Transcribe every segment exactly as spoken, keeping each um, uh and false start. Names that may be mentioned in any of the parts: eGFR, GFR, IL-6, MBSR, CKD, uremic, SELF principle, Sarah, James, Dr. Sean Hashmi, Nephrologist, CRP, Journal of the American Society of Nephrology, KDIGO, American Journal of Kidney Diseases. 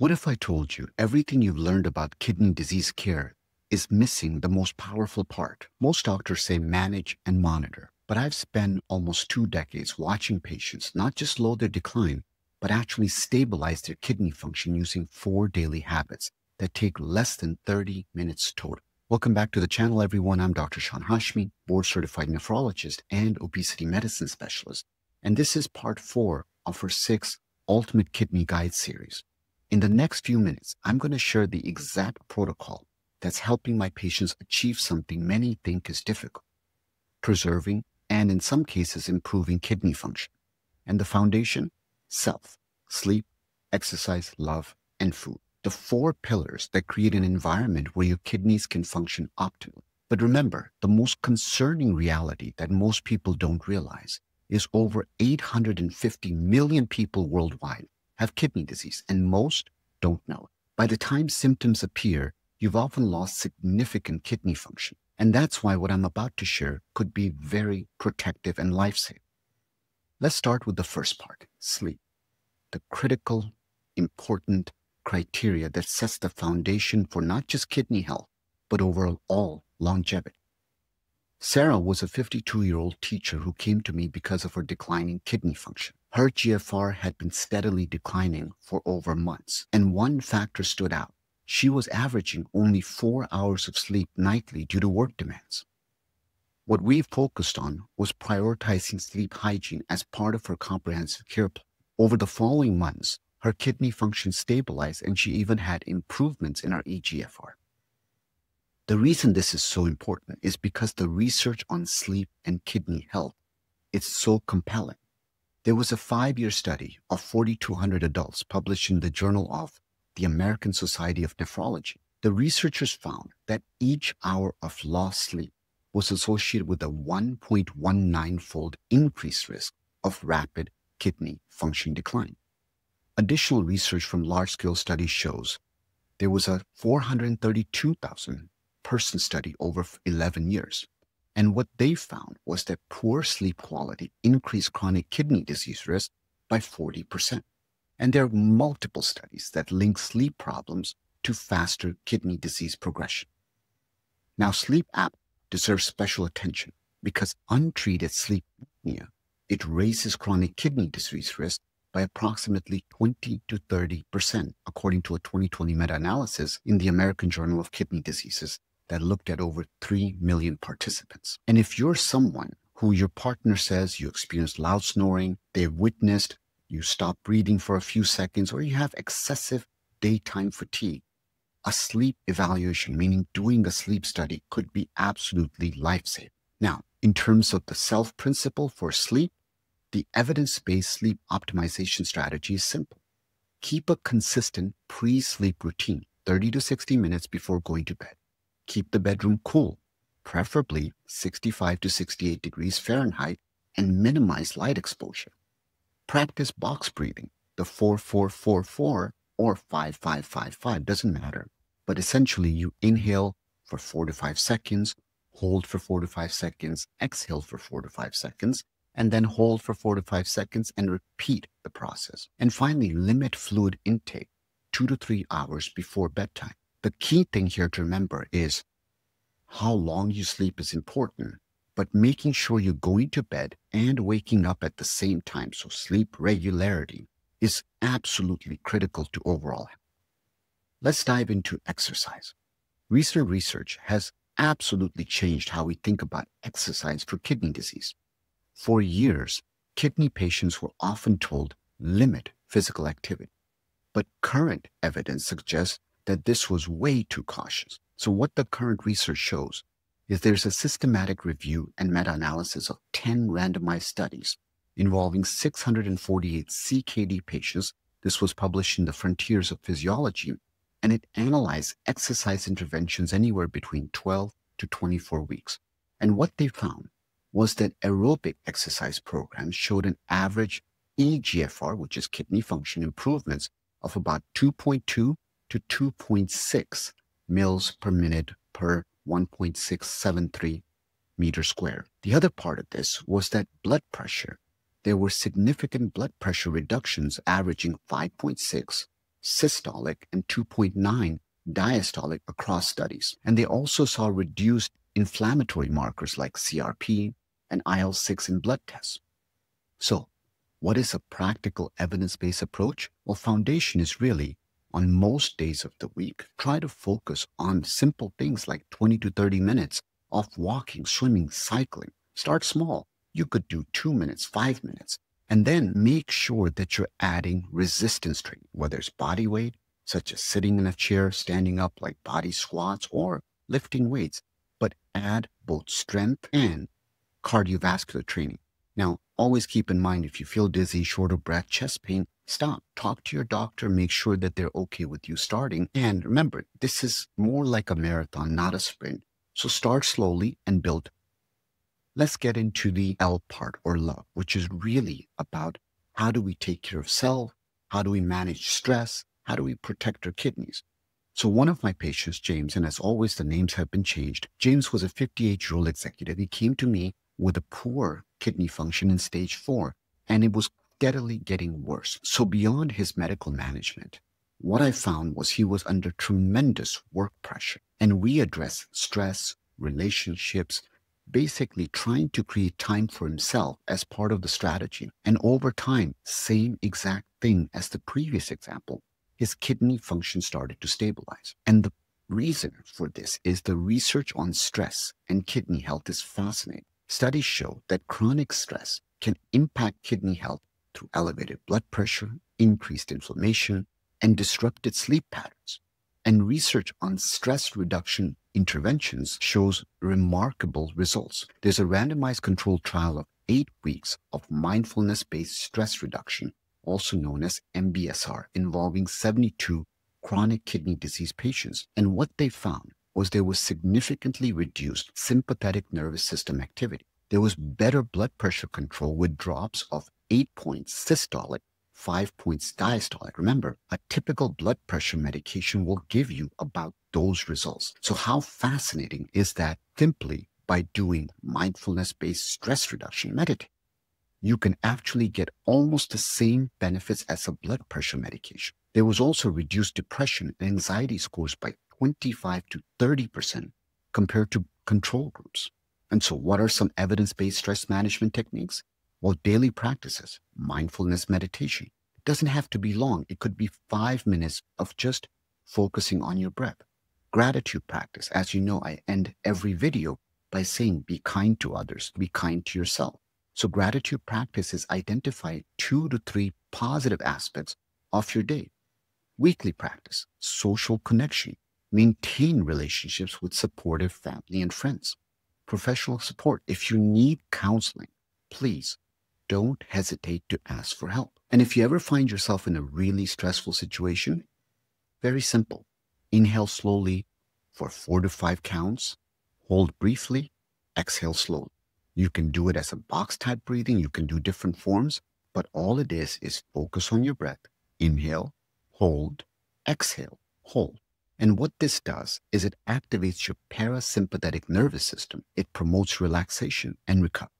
What if I told you everything you've learned about kidney disease care is missing the most powerful part? Most doctors say manage and monitor, but I've spent almost two decades watching patients not just slow their decline, but actually stabilize their kidney function using four daily habits that take less than thirty minutes total. Welcome back to the channel, everyone. I'm Doctor Sean Hashmi, board-certified nephrologist and obesity medicine specialist, and this is part four of our six Ultimate Kidney Guide series. In the next few minutes, I'm going to share the exact protocol that's helping my patients achieve something many think is difficult: preserving and, in some cases, improving kidney function. And the foundation? Self, sleep, exercise, love, and food. The four pillars that create an environment where your kidneys can function optimally. But remember, the most concerning reality that most people don't realize is over eight hundred fifty million people worldwide have kidney disease, and most don't know it. By the time symptoms appear, you've often lost significant kidney function. And that's why what I'm about to share could be very protective and life-saving. Let's start with the first part, sleep, the critical, important criteria that sets the foundation for not just kidney health, but overall longevity. Sarah was a fifty-two-year-old teacher who came to me because of her declining kidney function. Her G F R had been steadily declining for over months, and one factor stood out. She was averaging only four hours of sleep nightly due to work demands. What we focused on was prioritizing sleep hygiene as part of her comprehensive care plan. Over the following months, her kidney function stabilized, and she even had improvements in her eGFR. The reason this is so important is because the research on sleep and kidney health is so compelling. There was a five-year study of forty-two hundred adults published in the Journal of the American Society of Nephrology. The researchers found that each hour of lost sleep was associated with a one point one nine fold increased risk of rapid kidney function decline. Additional research from large-scale studies shows there was a four hundred thirty-two thousand person study over eleven years. And what they found was that poor sleep quality increased chronic kidney disease risk by forty percent. And there are multiple studies that link sleep problems to faster kidney disease progression. Now, sleep apnea deserves special attention because untreated sleep apnea, it raises chronic kidney disease risk by approximately twenty to thirty percent, according to a twenty twenty meta-analysis in the American Journal of Kidney Diseases that looked at over three million participants. And if you're someone who your partner says you experienced loud snoring, they've witnessed you stop breathing for a few seconds, or you have excessive daytime fatigue, a sleep evaluation, meaning doing a sleep study, could be absolutely life-saving. Now, in terms of the self principle for sleep, the evidence-based sleep optimization strategy is simple. Keep a consistent pre-sleep routine, thirty to sixty minutes before going to bed. Keep the bedroom cool, preferably sixty-five to sixty-eight degrees Fahrenheit, and minimize light exposure. Practice box breathing, the four four four four or five five five five, doesn't matter. But essentially, you inhale for four to five seconds, hold for four to five seconds, exhale for four to five seconds, and then hold for four to five seconds and repeat the process. And finally, limit fluid intake two to three hours before bedtime. The key thing here to remember is how long you sleep is important, but making sure you're going to bed and waking up at the same time, so sleep regularity is absolutely critical to overall health. Let's dive into exercise. Recent research has absolutely changed how we think about exercise for kidney disease. For years, kidney patients were often told limit physical activity, but current evidence suggests that this was way too cautious. So what the current research shows is there's a systematic review and meta-analysis of ten randomized studies involving six hundred forty-eight C K D patients. This was published in the Frontiers of Physiology, and it analyzed exercise interventions anywhere between twelve to twenty-four weeks. And what they found was that aerobic exercise programs showed an average eGFR, which is kidney function improvements, of about two point two to two point six mils per minute per one point six seven three meters squared. The other part of this was that blood pressure. There were significant blood pressure reductions averaging five point six systolic and two point nine diastolic across studies. And they also saw reduced inflammatory markers like C R P and I L six in blood tests. So what is a practical evidence-based approach? Well, foundation is really on most days of the week, try to focus on simple things like twenty to thirty minutes of walking, swimming, cycling. Start small. You could do two minutes, five minutes, and then make sure that you're adding resistance training, whether it's body weight, such as sitting in a chair, standing up like body squats or lifting weights, but add both strength and cardiovascular training. Now, always keep in mind, if you feel dizzy, short of breath, chest pain, stop, talk to your doctor, make sure that they're okay with you starting. And remember, this is more like a marathon, not a sprint. So start slowly and build. Let's get into the L part, or love, which is really about how do we take care of self? How do we manage stress? How do we protect our kidneys? So one of my patients, James, and as always, the names have been changed. James was a fifty-eight-year-old executive. He came to me with a poor kidney function in stage four, and it was steadily getting worse. So beyond his medical management, what I found was he was under tremendous work pressure. And we address stress, relationships, basically trying to create time for himself as part of the strategy. And over time, same exact thing as the previous example, his kidney function started to stabilize. And the reason for this is the research on stress and kidney health is fascinating. Studies show that chronic stress can impact kidney health through elevated blood pressure, increased inflammation, and disrupted sleep patterns. And research on stress reduction interventions shows remarkable results. There's a randomized controlled trial of eight weeks of mindfulness-based stress reduction, also known as M B S R, involving seventy-two chronic kidney disease patients. And what they found was there was significantly reduced sympathetic nervous system activity. There was better blood pressure control with drops of eight points systolic, five points diastolic. Remember, a typical blood pressure medication will give you about those results. So how fascinating is that? Simply by doing mindfulness-based stress reduction meditation, you can actually get almost the same benefits as a blood pressure medication. There was also reduced depression and anxiety scores by twenty-five to thirty percent compared to control groups. And so what are some evidence-based stress management techniques? Well, daily practices, mindfulness meditation. It doesn't have to be long. It could be five minutes of just focusing on your breath. Gratitude practice. As you know, I end every video by saying, be kind to others, be kind to yourself. So gratitude practice is identify two to three positive aspects of your day. Weekly practice, social connection, maintain relationships with supportive family and friends. Professional support. If you need counseling, please don't hesitate to ask for help. And if you ever find yourself in a really stressful situation, very simple. Inhale slowly for four to five counts. Hold briefly. Exhale slowly. You can do it as a box type breathing. You can do different forms, but all it is is focus on your breath. Inhale, hold, exhale, hold. And what this does is it activates your parasympathetic nervous system. It promotes relaxation and recovery.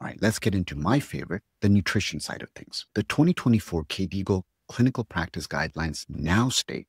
All right, let's get into my favorite, the nutrition side of things. The twenty twenty-four K D I G O clinical practice guidelines now state,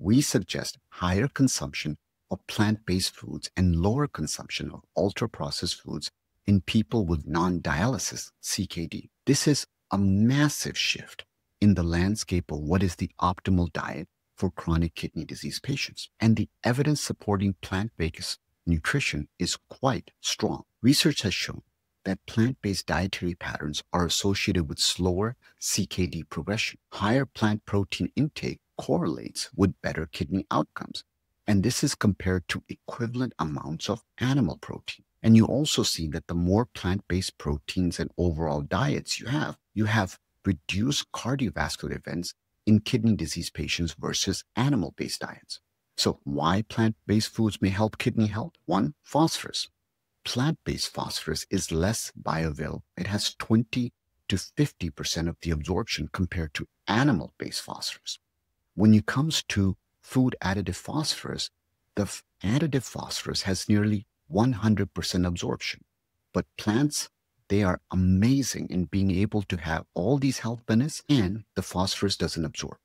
we suggest higher consumption of plant-based foods and lower consumption of ultra-processed foods in people with non-dialysis C K D. This is a massive shift in the landscape of what is the optimal diet for chronic kidney disease patients. And the evidence supporting plant-based nutrition is quite strong. Research has shown that plant-based dietary patterns are associated with slower C K D progression. Higher plant protein intake correlates with better kidney outcomes. And this is compared to equivalent amounts of animal protein. And you also see that the more plant-based proteins and overall diets you have, you have reduced cardiovascular events in kidney disease patients versus animal-based diets. So why plant-based foods may help kidney health? One, phosphorus. Plant-based phosphorus is less bioavailable. It has twenty to fifty percent of the absorption compared to animal-based phosphorus. When it comes to food additive phosphorus, the additive phosphorus has nearly one hundred percent absorption. But plants, they are amazing in being able to have all these health benefits, and the phosphorus doesn't absorb.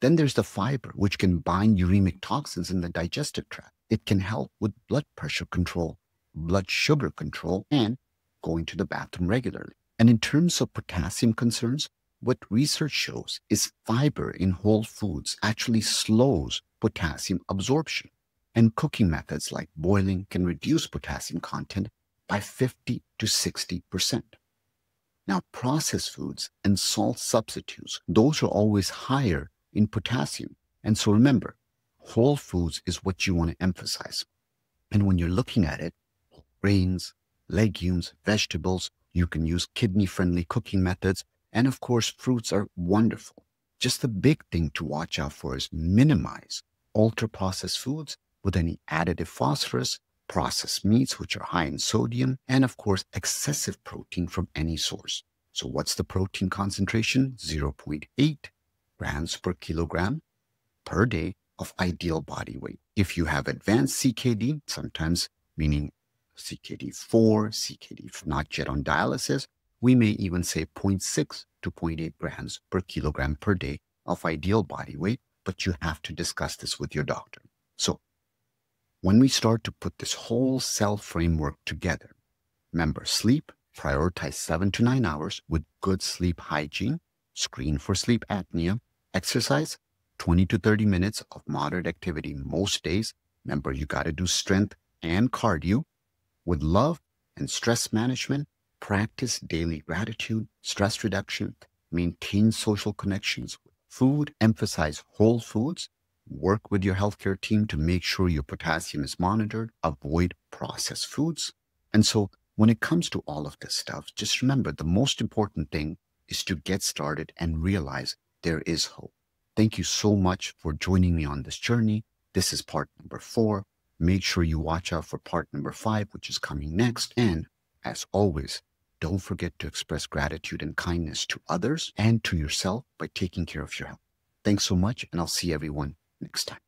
Then there's the fiber, which can bind uremic toxins in the digestive tract. It can help with blood pressure control, blood sugar control, and going to the bathroom regularly. And in terms of potassium concerns, what research shows is fiber in whole foods actually slows potassium absorption. And cooking methods like boiling can reduce potassium content by fifty to sixty percent. Now, processed foods and salt substitutes, those are always higher in potassium. And so remember, whole foods is what you want to emphasize. And when you're looking at it, grains, legumes, vegetables, you can use kidney-friendly cooking methods. And of course, fruits are wonderful. Just the big thing to watch out for is minimize ultra-processed foods with any additive phosphorus, processed meats, which are high in sodium, and of course, excessive protein from any source. So what's the protein concentration? zero point eight grams per kilogram per day of ideal body weight. If you have advanced C K D, sometimes meaning C K D four, C K D not yet on dialysis, we may even say zero point six to zero point eight grams per kilogram per day of ideal body weight, but you have to discuss this with your doctor. So when we start to put this whole cell framework together, remember, sleep, prioritize seven to nine hours with good sleep hygiene, screen for sleep apnea, exercise, twenty to thirty minutes of moderate activity most days. Remember, you got to do strength and cardio with love and stress management. Practice daily gratitude, stress reduction, maintain social connections with food, emphasize whole foods, work with your healthcare team to make sure your potassium is monitored, avoid processed foods. And so when it comes to all of this stuff, just remember the most important thing is to get started and realize there is hope. Thank you so much for joining me on this journey. This is part number four. Make sure you watch out for part number five, which is coming next. And as always, don't forget to express gratitude and kindness to others and to yourself by taking care of your health. Thanks so much, and I'll see everyone next time.